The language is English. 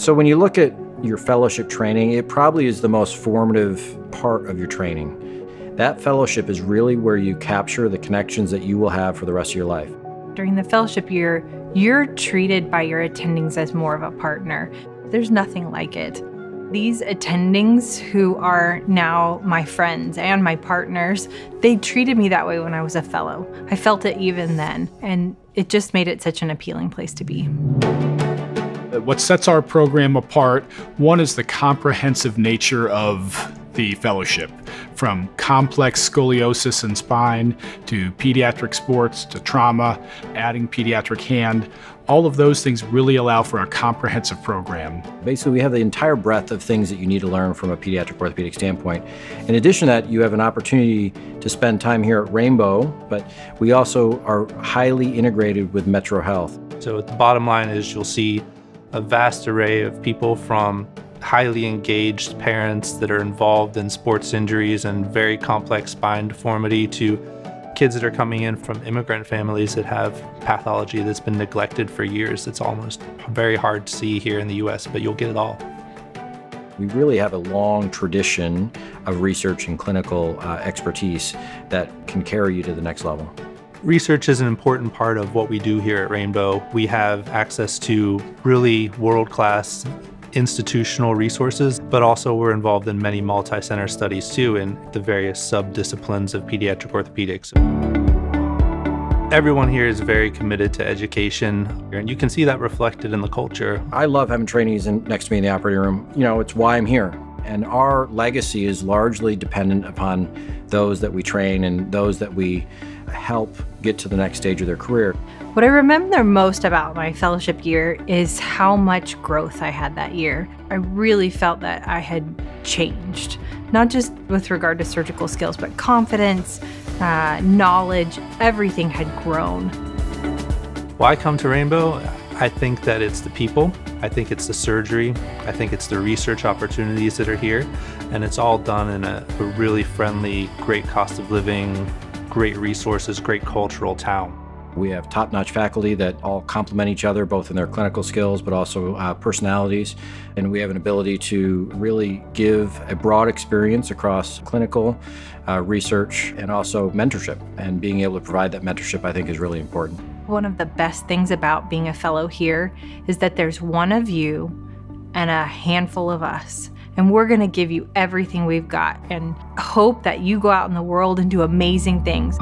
So when you look at your fellowship training, it probably is the most formative part of your training. That fellowship is really where you capture the connections that you will have for the rest of your life. During the fellowship year, you're treated by your attendings as more of a partner. There's nothing like it. These attendings who are now my friends and my partners, they treated me that way when I was a fellow. I felt it even then, and it just made it such an appealing place to be. What sets our program apart, one is the comprehensive nature of the fellowship, from complex scoliosis and spine to pediatric sports to trauma, adding pediatric hand. All of those things really allow for a comprehensive program. Basically, we have the entire breadth of things that you need to learn from a pediatric orthopedic standpoint. In addition to that, you have an opportunity to spend time here at Rainbow, but we also are highly integrated with Metro Health. So the bottom line is you'll see a vast array of people, from highly engaged parents that are involved in sports injuries and very complex spine deformity to kids that are coming in from immigrant families that have pathology that's been neglected for years. It's almost very hard to see here in the US, but you'll get it all. We really have a long tradition of research and clinical expertise that can carry you to the next level. Research is an important part of what we do here at Rainbow. We have access to really world-class institutional resources, but also we're involved in many multi-center studies too in the various sub-disciplines of pediatric orthopedics. Everyone here is very committed to education, and you can see that reflected in the culture. I love having trainees next to me in the operating room. You know, it's why I'm here. And our legacy is largely dependent upon those that we train and those that we help get to the next stage of their career. What I remember most about my fellowship year is how much growth I had that year. I really felt that I had changed, not just with regard to surgical skills, but confidence, knowledge, everything had grown. Why come to Rainbow? I think that it's the people. I think it's the surgery. I think it's the research opportunities that are here. And it's all done in a really friendly, great cost of living, great resources, great cultural town. We have top-notch faculty that all complement each other, both in their clinical skills, but also personalities. And we have an ability to really give a broad experience across clinical, research, and also mentorship. And being able to provide that mentorship, I think, is really important. One of the best things about being a fellow here is that there's one of you and a handful of us, and we're going to give you everything we've got and hope that you go out in the world and do amazing things.